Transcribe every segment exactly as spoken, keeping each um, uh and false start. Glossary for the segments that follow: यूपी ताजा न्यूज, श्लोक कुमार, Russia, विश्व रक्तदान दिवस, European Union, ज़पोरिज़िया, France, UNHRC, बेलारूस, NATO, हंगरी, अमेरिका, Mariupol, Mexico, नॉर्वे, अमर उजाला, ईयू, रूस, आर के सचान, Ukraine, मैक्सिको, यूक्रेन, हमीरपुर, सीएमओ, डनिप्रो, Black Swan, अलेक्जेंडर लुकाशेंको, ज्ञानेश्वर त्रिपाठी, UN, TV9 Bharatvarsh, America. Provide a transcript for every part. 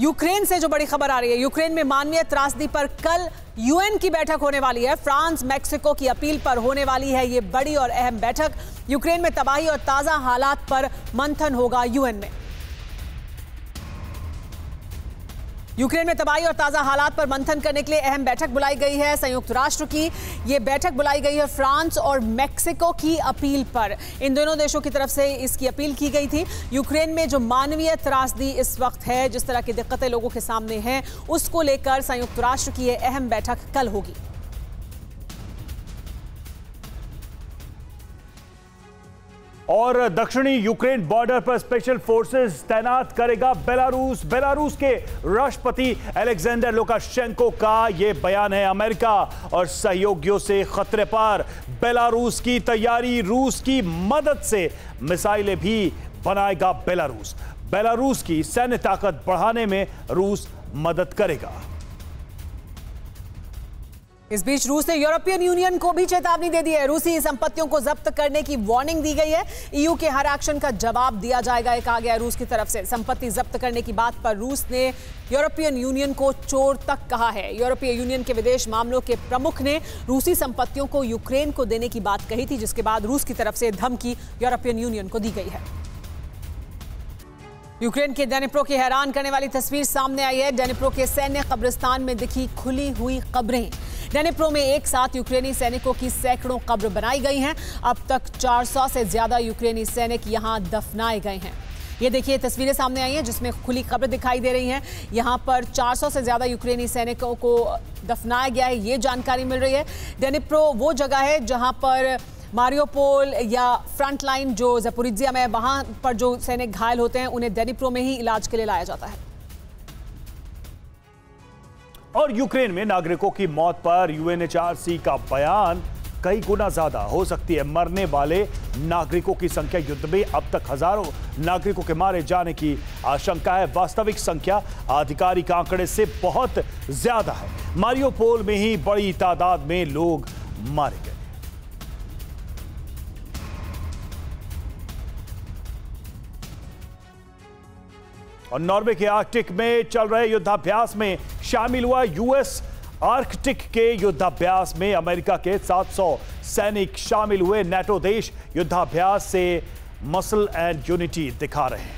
यूक्रेन से जो बड़ी खबर आ रही है, यूक्रेन में मानवीय त्रासदी पर कल यूएन की बैठक होने वाली है। फ्रांस मैक्सिको की अपील पर होने वाली है ये बड़ी और अहम बैठक। यूक्रेन में तबाही और ताजा हालात पर मंथन होगा यूएन में। यूक्रेन में तबाही और ताज़ा हालात पर मंथन करने के लिए अहम बैठक बुलाई गई है। संयुक्त राष्ट्र की ये बैठक बुलाई गई है फ्रांस और मेक्सिको की अपील पर। इन दोनों देशों की तरफ से इसकी अपील की गई थी। यूक्रेन में जो मानवीय त्रासदी इस वक्त है, जिस तरह की दिक्कतें लोगों के सामने हैं, उसको लेकर संयुक्त राष्ट्र की ये अहम बैठक कल होगी। और दक्षिणी यूक्रेन बॉर्डर पर स्पेशल फोर्सेस तैनात करेगा बेलारूस। बेलारूस के राष्ट्रपति अलेक्जेंडर लुकाशेंको का यह बयान है। अमेरिका और सहयोगियों से खतरे पर, बेलारूस की तैयारी, रूस की मदद से मिसाइलें भी बनाएगा बेलारूस। बेलारूस की सैन्य ताकत बढ़ाने में रूस मदद करेगा। इस बीच रूस ने यूरोपियन यूनियन को भी चेतावनी दे दी है। रूसी संपत्तियों को जब्त करने की वार्निंग दी गई है। ईयू के हर एक्शन का जवाब दिया जाएगा, ये कहा गया है रूस की तरफ से। संपत्ति जब्त करने की बात पर रूस ने यूरोपियन यूनियन को चोर तक कहा है। यूरोपीय यूनियन के विदेश मामलों के प्रमुख ने रूसी संपत्तियों को यूक्रेन को देने की बात कही थी, जिसके बाद रूस की तरफ से धमकी यूरोपियन यूनियन को दी गई है। यूक्रेन के डनिप्रो की हैरान करने वाली तस्वीर सामने आई है। डनिप्रो के सैन्य कब्रिस्तान में दिखी खुली हुई कब्रें। डनिप्रो में एक साथ यूक्रेनी सैनिकों की सैकड़ों कब्र बनाई गई हैं। अब तक चार सौ से ज्यादा यूक्रेनी सैनिक यहां दफनाए गए हैं। ये देखिए तस्वीरें सामने आई हैं जिसमें खुली कब्र दिखाई दे रही हैं। यहाँ पर चार सौ से ज़्यादा यूक्रेनी सैनिकों को दफनाया गया है, ये जानकारी मिल रही है। डनिप्रो वो जगह है जहाँ पर मारियोपोल या फ्रंटलाइन जो ज़पोरिज़िया में, वहाँ पर जो सैनिक घायल होते हैं उन्हें डनिप्रो में ही इलाज के लिए लाया जाता है। और यूक्रेन में नागरिकों की मौत पर यूएनएचआरसी का बयान, कई गुना ज्यादा हो सकती है मरने वाले नागरिकों की संख्या। युद्ध में अब तक हजारों नागरिकों के मारे जाने की आशंका है। वास्तविक संख्या आधिकारिक आंकड़े से बहुत ज्यादा है। मारियोपोल में ही बड़ी तादाद में लोग मारे गए। और नॉर्वे के आर्कटिक में चल रहे युद्धाभ्यास में शामिल हुआ यूएस। आर्कटिक के युद्धाभ्यास में अमेरिका के सात सौ सैनिक शामिल हुए। नाटो देश युद्धाभ्यास से मसल एंड यूनिटी दिखा रहे हैं।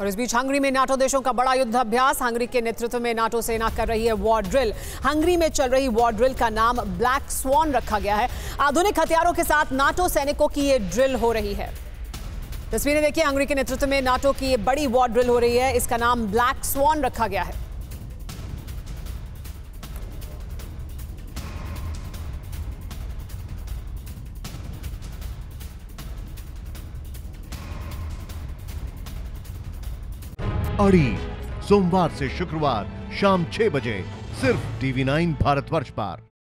और इस बीच हंगरी में नाटो देशों का बड़ा युद्धाभ्यास। हंगरी के नेतृत्व में नाटो सेना कर रही है वॉर ड्रिल। हंगरी में चल रही वॉर ड्रिल का नाम ब्लैक स्वॉन रखा गया है। आधुनिक हथियारों के साथ नाटो सैनिकों की ये ड्रिल हो रही है। तस्वीरें देखिए, हंगरी के नेतृत्व में नाटो की ये बड़ी वॉर ड्रिल हो रही है। इसका नाम ब्लैक स्वॉन रखा गया है। अड़ी सोमवार से शुक्रवार शाम छह बजे सिर्फ टीवी नाइन भारतवर्ष पर।